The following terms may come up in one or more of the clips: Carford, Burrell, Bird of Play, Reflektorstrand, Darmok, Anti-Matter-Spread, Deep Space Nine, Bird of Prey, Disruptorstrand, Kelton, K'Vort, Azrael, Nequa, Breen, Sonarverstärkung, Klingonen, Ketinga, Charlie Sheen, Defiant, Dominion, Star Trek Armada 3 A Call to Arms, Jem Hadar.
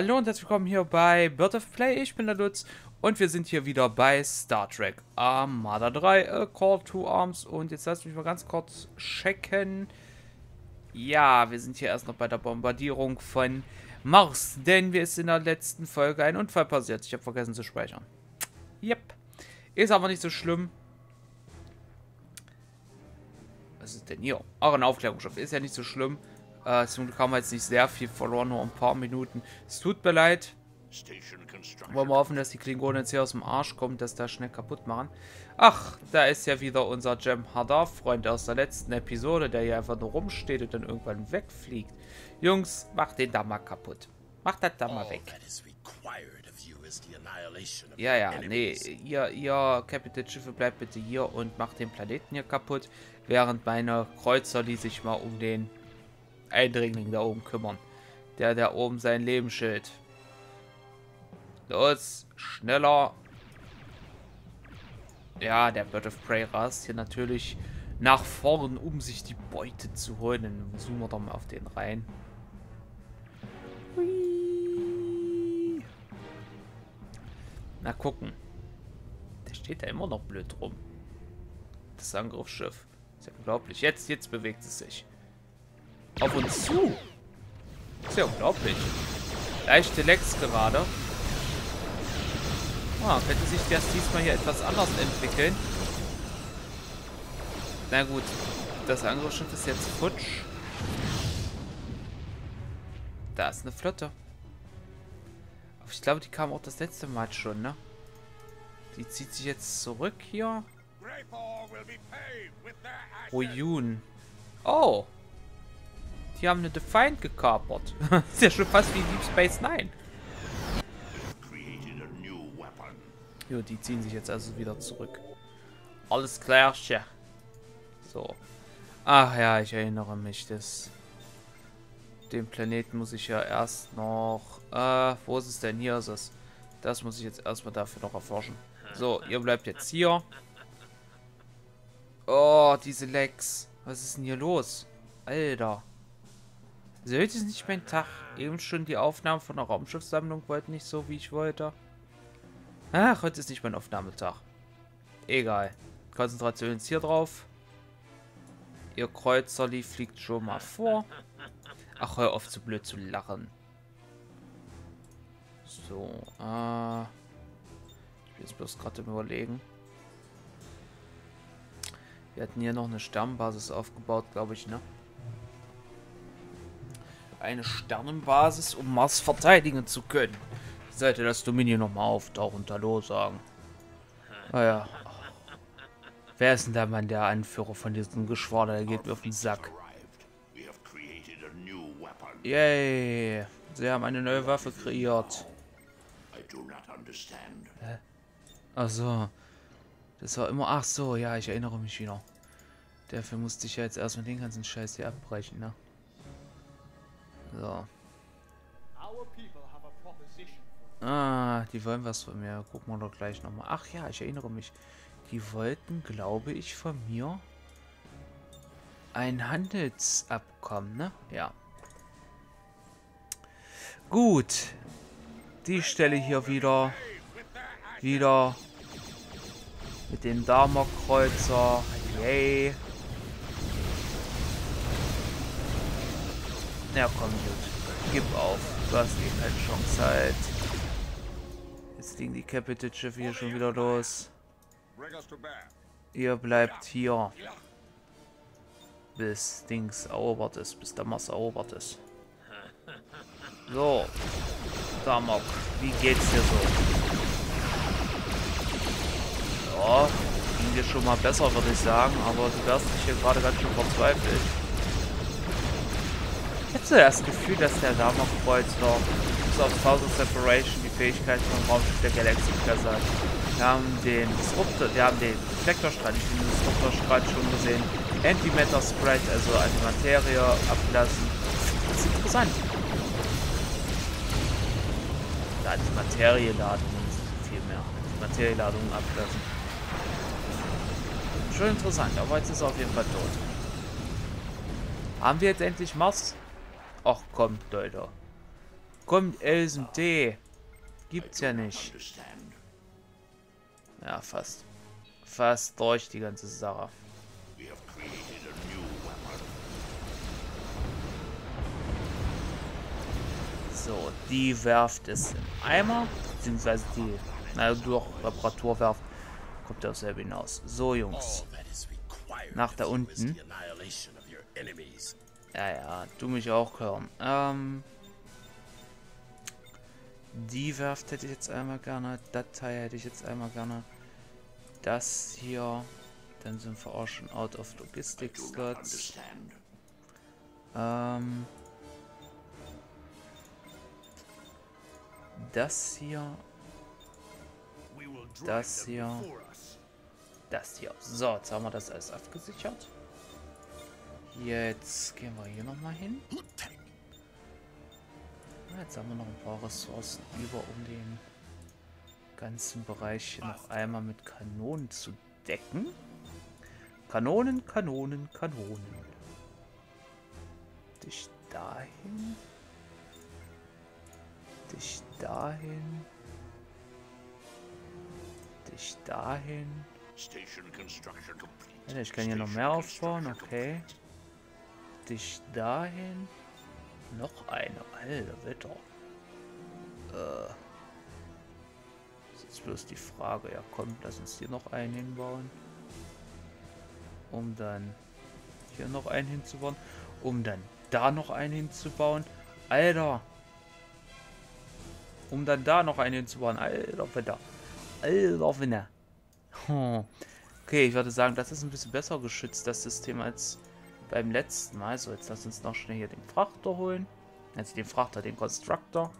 Hallo und herzlich willkommen hier bei Bird of Play, ich bin der Lutz und wir sind hier wieder bei Star Trek Armada 3 A Call to Arms und jetzt lasst mich mal ganz kurz checken. Ja, wir sind hier erst noch bei der Bombardierung von Mars, denn mir ist in der letzten Folge ein Unfall passiert. Ich habe vergessen zu speichern. Yep, ist aber nicht so schlimm. Was ist denn hier? Auch ein Aufklärungsschub, ist ja nicht so schlimm. Zum Glück haben wir jetzt nicht sehr viel verloren, nur ein paar Minuten. Es tut mir leid. Wollen wir hoffen, dass die Klingonen jetzt hier aus dem Arsch kommen, dass da schnell kaputt machen. Ach, da ist ja wieder unser Jem Hadar, Freund aus der letzten Episode, der hier einfach nur rumsteht und dann irgendwann wegfliegt. Jungs, macht den da mal kaputt. Macht das da mal weg. Ja, ja, nee, ihr Kapitänschiffe bleibt bitte hier und macht den Planeten hier kaputt, während meine Kreuzer, die sich mal um den Eindringling da oben kümmern. Der da oben sein Lebensschild. Los, schneller. Ja, der Bird of Prey rast hier natürlich nach vorn, um sich die Beute zu holen. Dann zoomen wir doch mal auf den rein. Hui. Na gucken. Der steht da immer noch blöd rum. Das Angriffsschiff. Das ist ja unglaublich. Jetzt bewegt es sich. Auf uns zu. Das ist ja unglaublich. Leichte Lecks gerade. Ah, könnte sich das diesmal hier etwas anders entwickeln. Na gut. Das Angriffsschiff ist jetzt futsch. Da ist eine Flotte. Aber ich glaube, die kam auch das letzte Mal schon, ne? Die zieht sich jetzt zurück hier. Royun. Oh. Die haben eine Defiant gekapert. Das ist ja schon fast wie Deep Space Nine. Jo, die ziehen sich jetzt also wieder zurück. Alles klar, ja. So. Ach ja, ich erinnere mich. Den Planeten muss ich ja erst noch... wo ist es denn? Hier ist es. Das muss ich jetzt erstmal dafür noch erforschen. So, ihr bleibt jetzt hier. Oh, diese Lecks. Was ist denn hier los? Alter. So, heute ist nicht mein Tag. Eben schon die Aufnahmen von der Raumschiffsammlung wollten nicht so, wie ich wollte. Ach, heute ist nicht mein Aufnahmetag. Egal. Konzentration ist hier drauf. Ihr Kreuzerli fliegt schon mal vor. Ach, hör auf, zu blöd zu lachen. So, ich bin jetzt bloß gerade im Überlegen. Wir hatten hier noch eine Sternenbasis aufgebaut, glaube ich, ne? Eine Sternenbasis, um Mars verteidigen zu können. Sollte das Dominion nochmal auftauchen und Hallo sagen. Naja. Wer ist denn der Mann, der Anführer von diesem Geschwader? Der geht mir auf den Sack. Yay. Sie haben eine neue Waffe kreiert. Hä? Ach so. Das war immer... Ach so, ja, ich erinnere mich wieder. Dafür musste ich ja jetzt erstmal den ganzen Scheiß hier abbrechen, ne? So. Ah, die wollen was von mir. Gucken wir doch gleich nochmal. Ach ja, ich erinnere mich. Die wollten, glaube ich, von mir ein Handelsabkommen, ne? Ja. Gut. Die Stelle hier wieder. Wieder. Mit dem Darmok-Kreuzer. Yay. Ja, komm, gut. Gib auf. Du hast eh keine Chance halt. Jetzt liegen die Capital-Schiffe hier schon wieder los. Ihr bleibt hier. Bis Dings erobert ist. Bis der Mars erobert ist. So. Darmok, wie geht's dir so? Ja, ging dir schon mal besser, würde ich sagen. Aber du wärst dich hier gerade ganz schön verzweifelt. Hättest du das Gefühl, dass der Darmok-Kreuzer bis auf 1000 Separation die Fähigkeit von Raumschiff der Galaxie besser hat? Wir haben den Reflektorstrand, ich bin den Disruptorstrand schon gesehen. Anti-Matter-Spread, also Anti-Materie ablassen. Das ist interessant. Die Anti-Materie-Ladung ist viel mehr. Anti-Materie-Ladung ablassen. Schon interessant, aber jetzt ist er auf jeden Fall tot. Haben wir jetzt endlich Mars? Och, kommt, Leute. Kommt, LSMT. Gibt's ja nicht. Ja, fast. Fast durch die ganze Sache. So, die Werft ist im Eimer. Beziehungsweise die, na doch, Reparaturwerft. Kommt ja selber hinaus. So, Jungs. Nach da unten. Ja, ja, du mich auch hören. Die Werft hätte ich jetzt einmal gerne. Das Teil hätte ich jetzt einmal gerne. Das hier. Dann sind wir auch schon out of Logistik-Slots. Das hier. Das hier. Das hier. So, jetzt haben wir das alles abgesichert. Jetzt gehen wir hier nochmal hin. Jetzt haben wir noch ein paar Ressourcen über, um den ganzen Bereich noch einmal mit Kanonen zu decken. Kanonen, Kanonen, Kanonen. Dich dahin. Dich dahin. Dich dahin. Ich kann hier noch mehr aufbauen, okay. Dich dahin. Noch eine, alter Wetter. Ist jetzt bloß die Frage, ja komm, lass uns hier noch einen hinbauen. Um dann hier noch einen hinzubauen. Um dann da noch einen hinzubauen. Alter. Um dann da noch einen hinzubauen. Alter Wetter. Alter Wetter. Hm. Okay, ich würde sagen, das ist ein bisschen besser geschützt, das System, als beim letzten Mal. So, jetzt lass uns noch schnell hier den Frachter holen. Also den Frachter, den Constructor.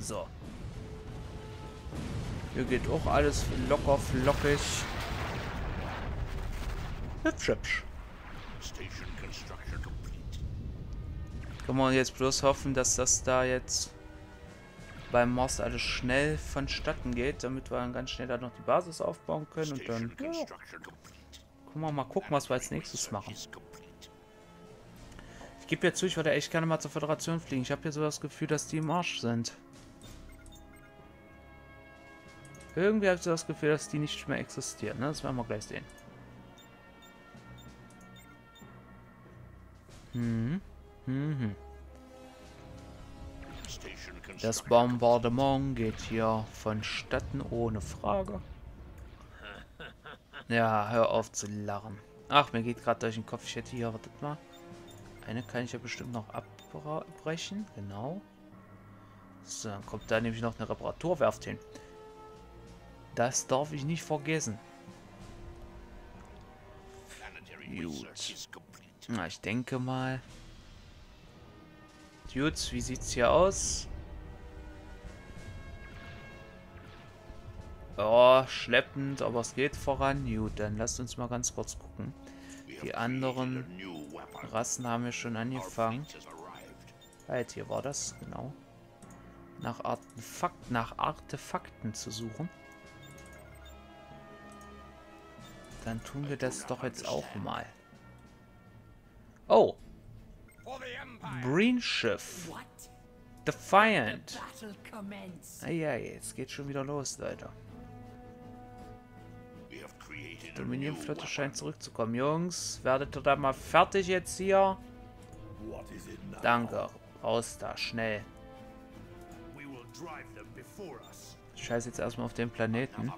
So. Hier geht auch alles locker, flockig. Hübsch, hübsch. Kann man jetzt bloß hoffen, dass das da jetzt beim Mars alles schnell vonstatten geht, damit wir dann ganz schnell da noch die Basis aufbauen können und dann... Ja. Mal gucken, was wir als nächstes machen. Ich gebe ja zu, ich würde echt gerne mal zur Föderation fliegen. Ich habe ja so das Gefühl, dass die im Arsch sind. Irgendwie habe ich so das Gefühl, dass die nicht mehr existieren. Ne? Das werden wir gleich sehen. Hm. Hm. Das Bombardement geht hier vonstatten ohne Frage. Ja, hör auf zu lachen. Ach, mir geht gerade durch den Kopf. Ich hätte hier, wartet mal. Eine kann ich ja bestimmt noch abbrechen. Genau. So, dann kommt da nämlich noch eine Reparaturwerft hin. Das darf ich nicht vergessen. Gut. Na, ich denke mal. Dudes, wie sieht's hier aus? Ja, schleppend, aber es geht voran. Gut, dann lasst uns mal ganz kurz gucken. Die anderen Rassen haben wir schon angefangen. Halt, hier war das, genau. Nach Artefakten zu suchen. Dann tun wir das doch jetzt auch mal. Oh! Breen-Schiff. Defiant. Ja, jetzt geht schon wieder los, Leute. Die Dominion-Flotte scheint zurückzukommen. Jungs, werdet ihr da mal fertig jetzt hier? Danke. Raus da, schnell. Ich scheiße jetzt erstmal auf den Planeten.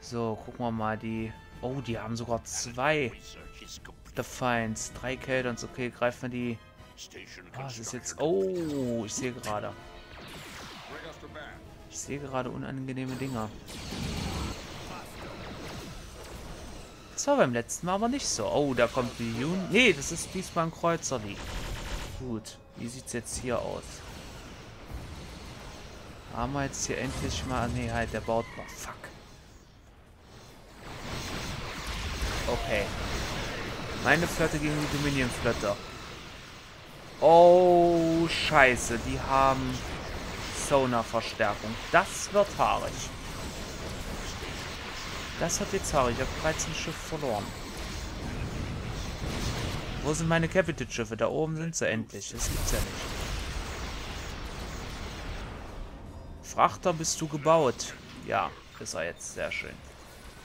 So, gucken wir mal die... Oh, die haben sogar zwei Defiants. 3 Keltons. Okay, greifen wir die... Ah, es ist jetzt... Oh, ich sehe gerade. Ich sehe gerade unangenehme Dinger. Das war beim letzten Mal aber nicht so. Oh, da kommt die Jun. Nee, das ist diesmal ein Kreuzer. Gut, wie sieht es jetzt hier aus? Haben wir jetzt hier endlich mal... Nee, halt, der baut noch. Fuck. Okay. Meine Flotte gegen die Dominion-Flotte. Oh, scheiße. Die haben Sonarverstärkung. Das wird haarig. Das wird jetzt haarig. Ich habe 13 Schiffe verloren. Wo sind meine Capitan-Schiffe? Da oben sind sie endlich. Das gibt's ja nicht. Frachter bist du gebaut. Ja, ist er jetzt. Sehr schön.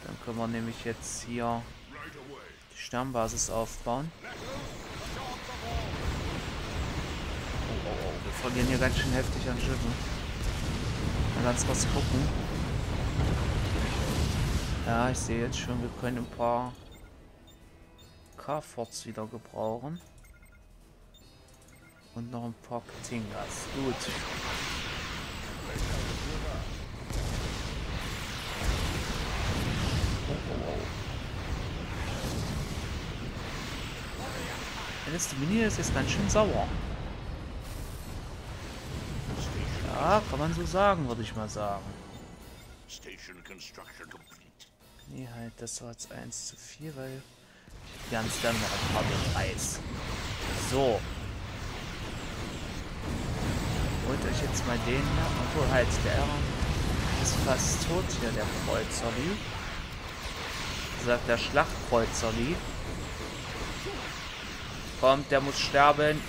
Dann können wir nämlich jetzt hier die Sternbasis aufbauen. Oh, oh, oh. Wir verlieren hier ganz schön heftig an Schiffen. Mal ganz kurz gucken. Ja, ich sehe jetzt schon, wir können ein paar Carfords wieder gebrauchen. Und noch ein paar Ketingas. Gut. Der letzte Minier ist jetzt ganz schön sauer. Ja, kann man so sagen, würde ich mal sagen. Nee, halt, das war jetzt 1:4, weil wir haben es dann noch ein paar mit Eis. So. Holt euch jetzt mal den hier. Obwohl, halt, der ist fast tot hier, der Kreuzerli. Wie gesagt, der Schlachtkreuzerli. Kommt, der muss sterben.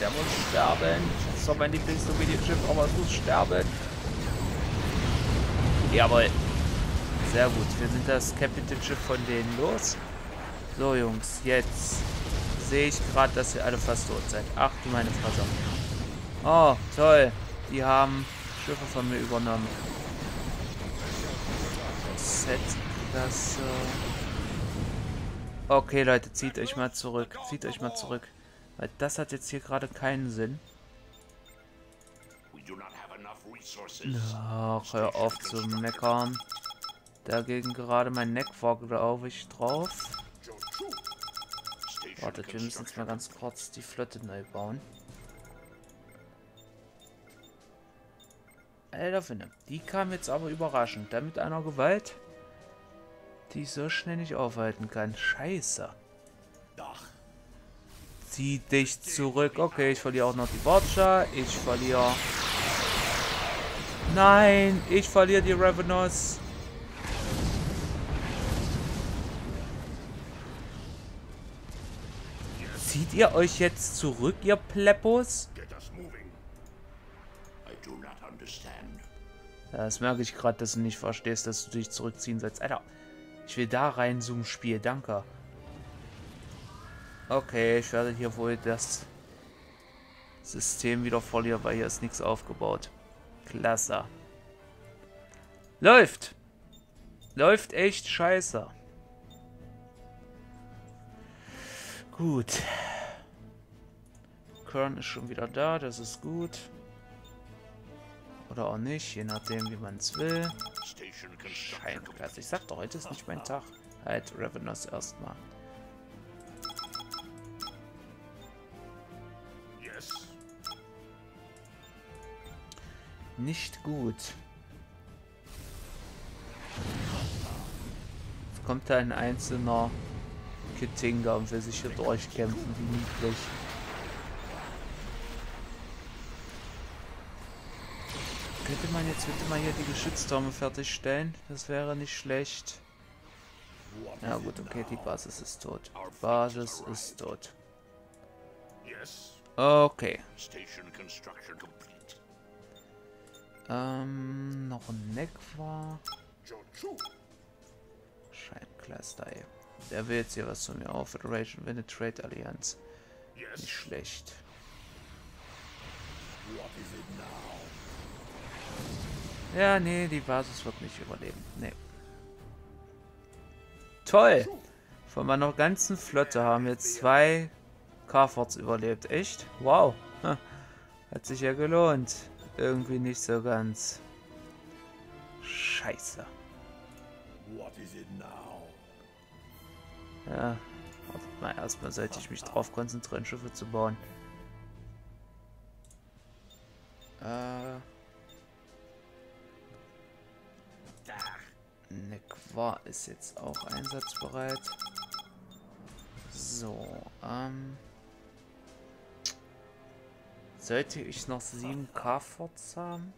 Der muss sterben. Das ist doch mein Lieblings-Dominion-Schiff, aber es muss sterben. Jawohl. Sehr gut. Wir sind das Captain-Schiff von denen los. So, Jungs. Jetzt sehe ich gerade, dass ihr alle fast tot seid. Ach du meine Fresse. Oh, toll. Die haben Schiffe von mir übernommen. Set-Klasse. Okay, Leute, zieht euch mal zurück. Zieht euch mal zurück. Weil das hat jetzt hier gerade keinen Sinn. Ach, hör auf zu meckern. Dagegen gerade mein Nequa, glaube ich, drauf. Wartet, wir müssen jetzt mal ganz kurz die Flotte neu bauen. Alter Finne, die kam jetzt aber überraschend. Da mit einer Gewalt, die ich so schnell nicht aufhalten kann. Scheiße. Zieh dich zurück. Okay, ich verliere auch noch die Borgia. Ich verliere... Nein, ich verliere die Revenos. Zieht ihr euch jetzt zurück, ihr Pleppos? Das merke ich gerade, dass du nicht verstehst, dass du dich zurückziehen sollst. Alter, ich will da rein zum Spiel, danke. Okay, ich werde hier wohl das System wieder verlieren, weil hier ist nichts aufgebaut. Klasse. Läuft! Läuft echt scheiße. Gut. Kern ist schon wieder da, das ist gut. Oder auch nicht, je nachdem wie man es will. Scheinplatz. Ich sag doch, heute ist nicht mein Tag. Halt, Revenus erstmal. Nicht gut. Jetzt kommt da ein einzelner Ketinga und will sich hier durchkämpfen, wie niedlich. Könnte man jetzt bitte mal hier die Geschütztürme fertigstellen? Das wäre nicht schlecht. Ja gut, okay, die Basis ist tot. Die Basis ist tot. Okay. Noch ein Nequa. Scheibencluster, ey. Der will jetzt hier was zu mir auf. Federation Winne Trade Allianz. Nicht schlecht. Ja, nee, die Basis wird nicht überleben. Nee. Toll! Von meiner ganzen Flotte haben jetzt 2 Carfords überlebt. Echt? Wow. Hat sich ja gelohnt. Irgendwie nicht so ganz. Scheiße. Ja, wartet mal, erstmal sollte ich mich drauf konzentrieren, Schiffe zu bauen. Nequa ist jetzt auch einsatzbereit. So, sollte ich noch 7 Carfords haben?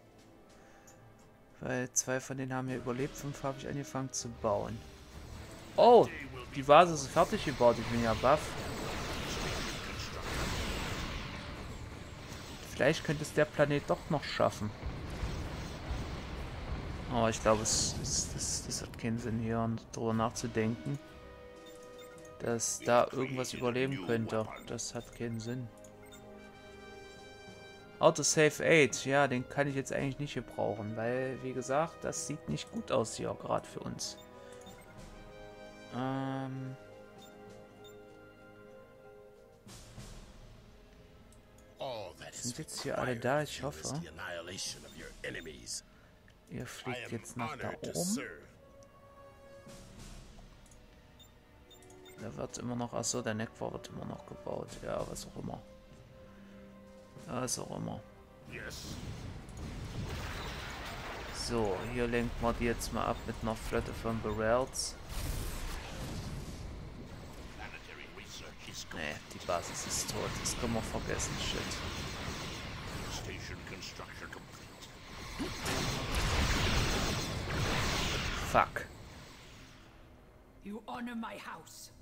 Weil 2 von denen haben ja überlebt, 5 habe ich angefangen zu bauen. Oh, die Basis ist fertig gebaut, ich bin ja baff. Vielleicht könnte es der Planet doch noch schaffen. Aber ich glaube, es hat keinen Sinn, hier darüber nachzudenken, dass da irgendwas überleben könnte. Das hat keinen Sinn. Autosave 8. Ja, den kann ich jetzt eigentlich nicht gebrauchen, weil, wie gesagt, das sieht nicht gut aus hier, gerade für uns. Sind jetzt hier alle da? Ich hoffe. Ihr fliegt jetzt nach da oben. Da wird immer noch... Achso, der Nequa wird immer noch gebaut. Ja, was auch immer. Was auch immer. So, hier lenken wir die jetzt mal ab mit einer Flotte von Burrells. Nee, die Basis ist tot. Das können wir vergessen. Shit. Fuck. You honor my house.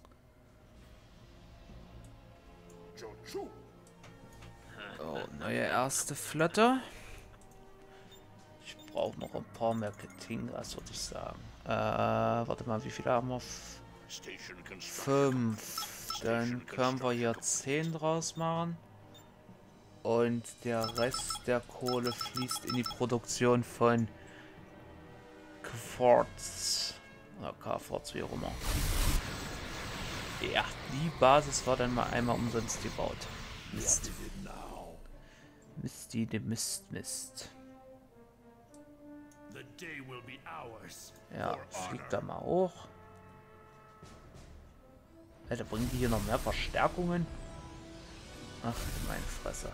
Oh, neue erste Flotte. Ich brauche noch ein paar mehr Ketingas, würde ich sagen. Warte mal, wie viele haben wir? 5. Dann können wir hier 10 draus machen. Und der Rest der Kohle fließt in die Produktion von K'Vorts. Oder Carfords, wie auch immer. Ja, die Basis war dann mal einmal umsonst gebaut. Mist. Misty, de Mist. Ja, fliegt da mal hoch. Alter, bringen die hier noch mehr Verstärkungen? Ach, meine Fresse.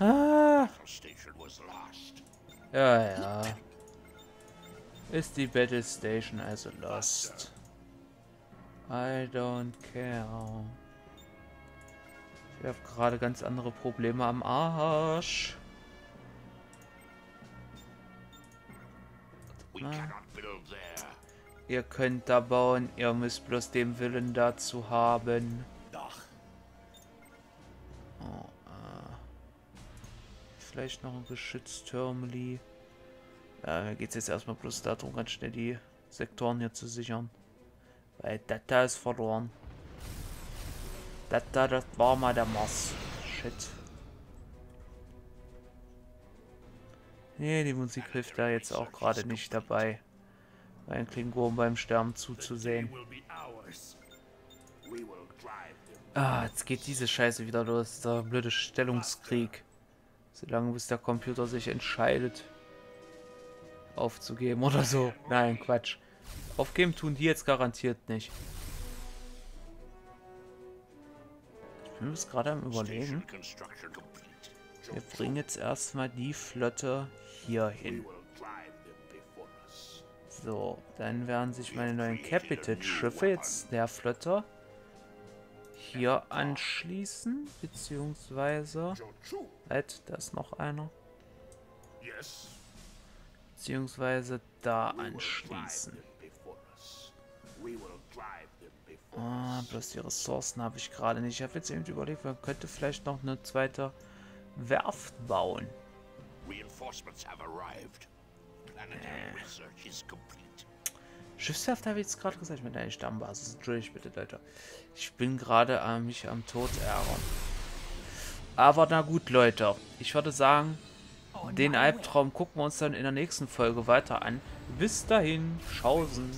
Ah. Ja, ja. Ist die Battle Station also lost? I don't care. Ich habe gerade ganz andere Probleme am Arsch. Ihr könnt da bauen, ihr müsst bloß den Willen dazu haben. Oh, vielleicht noch ein Geschütztürmli. Ja, mir geht es jetzt erstmal bloß darum, ganz schnell die Sektoren hier zu sichern. Weil das da ist verloren. Das da, das war mal der Mars. Shit. Nee, die Musik hilft da jetzt auch gerade nicht dabei. Ein Klingonen beim Sterben zuzusehen. Ah, jetzt geht diese Scheiße wieder los. Der blöde Stellungskrieg. Solange bis der Computer sich entscheidet, aufzugeben oder so. Nein, Quatsch. Aufgeben tun die jetzt garantiert nicht. Ich bin jetzt gerade am Überlegen. Wir bringen jetzt erstmal die Flotte hier hin. So, dann werden sich meine neuen Capital-Schiffe jetzt der Flotte hier anschließen, beziehungsweise... Halt, da ist noch einer. Beziehungsweise da anschließen. Ah, bloß die Ressourcen habe ich gerade nicht. Ich habe jetzt eben überlegt, man könnte vielleicht noch eine zweite Werft bauen. Schiffswerft habe ich jetzt gerade gesagt, ich meine eigentlich Stammbasis. Entschuldigt bitte, Leute. Ich bin gerade mich am Tod ärgern. Aber na gut, Leute. Ich würde sagen, den Albtraum gucken wir uns dann in der nächsten Folge weiter an. Bis dahin, Schausen.